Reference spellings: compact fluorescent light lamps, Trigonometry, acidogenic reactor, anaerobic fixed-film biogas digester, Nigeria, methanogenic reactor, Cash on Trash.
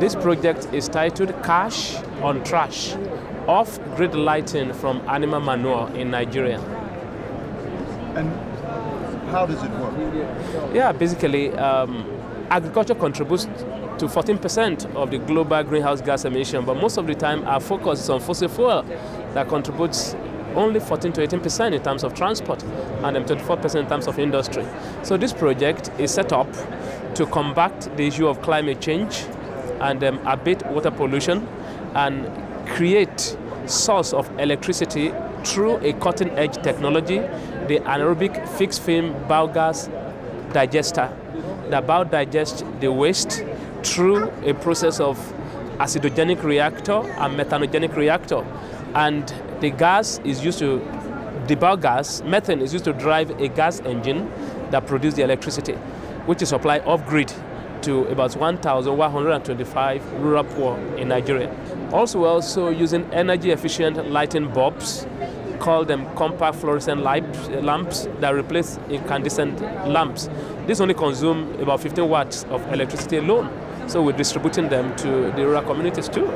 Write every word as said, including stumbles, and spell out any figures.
This project is titled Cash on Trash, off-grid lighting from animal manure in Nigeria. And how does it work? Yeah, basically, um, agriculture contributes to fourteen percent of the global greenhouse gas emission, but most of the time our focus is on fossil fuel that contributes only fourteen to eighteen percent in terms of transport and twenty-four percent in terms of industry. So this project is set up to combat the issue of climate change and um, abate water pollution and create source of electricity through a cutting-edge technology, the anaerobic fixed-film biogas digester, that biodigests the waste through a process of acidogenic reactor and methanogenic reactor. And the gas is used to, the biogas, methane is used to drive a gas engine that produces the electricity, which is supplied off-grid to about one thousand one hundred twenty-five rural poor in Nigeria. Also, we're also using energy-efficient lighting bulbs, call them compact fluorescent light lamps, that replace incandescent lamps. These only consume about fifteen watts of electricity alone, so we're distributing them to the rural communities too.